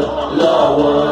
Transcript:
lower.